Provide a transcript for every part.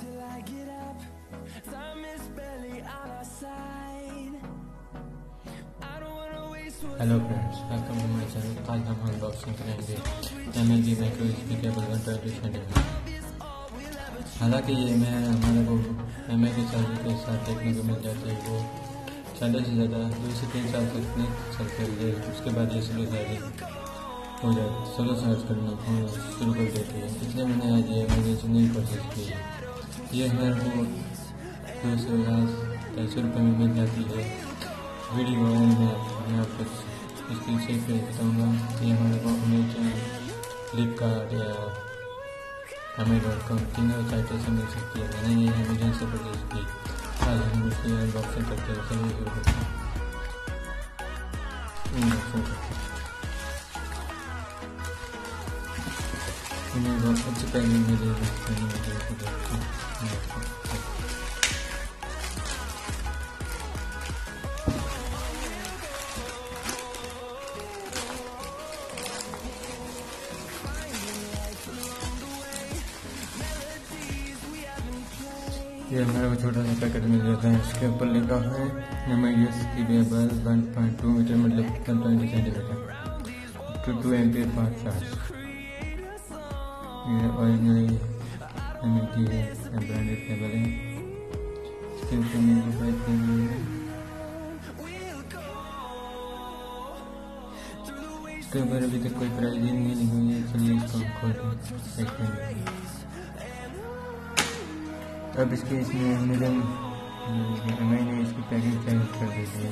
till I get up. Time is barely on our side. I don't wanna waste. Hello friends, welcome to my channel. I am unboxing करेंगे MLG Micro USB Cable 120 cm. हालांकि ये मैं हमारे को MLG charger के साथ देखने को मिल जाता है, वो ज़्यादा से ज़्यादा 2 से 3 साल तक नहीं चल सकते, उसके बाद ये स्लो चार्जिंग हो जाए 16 हर्ट्ज़ करना शुरू कर देती है। इसलिए मैंने आज ये मुझे नहीं परचेज की है। ये हर को 200-250 रुपये में मिल जाती है। वीडियो मैं आपको इसकी चेक कर बताऊँगा कि हमारे को हमें फ्लिपकार्ट या Amazon.com तीनों साइटों से मिल सकती है। मैंने ये Amazon से परचेज की। आज हम उसकी अनबॉक्सिंग करते हैं, सभी शुरू करते हैं अनबॉक्सिंग। मैंने बहुत अच्छी पैकिंग में दी है। ये हमारा छोटा सा पैकेट मिल जाता है। इसके ऊपर लिखा है केबल 1.2 मीटर मतलब 120 centimetre two 2 ampere fast charge. ये ऑरिजिनल एमएलटी है, ब्रांडेड केबल है। इसके ऊपर मेरी बाइक के इसके ऊपर अभी तक कोई प्राइस ही नहीं लिखी हुई है। चलिए इसको खोलते देखते अब इसके इसमें मैंने इसकी पैकिंग चेंज कर दी थी,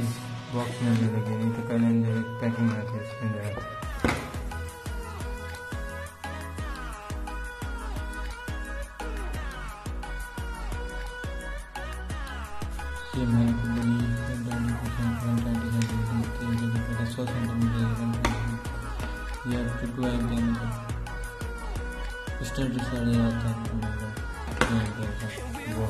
इस बॉक्स में अंदर लगी नहीं तो पहले अंदर पैकिंग आती है इसके अंदर। ये मैंने को 100 सेंटीमीटर या 2 एम्पीयर स्टैंडर्ड साढ़े आता है वो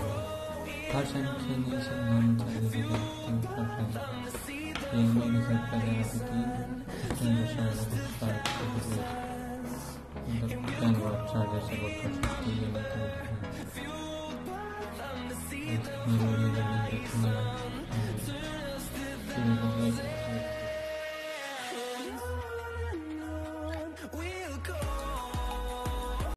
100 सेंटीमीटर।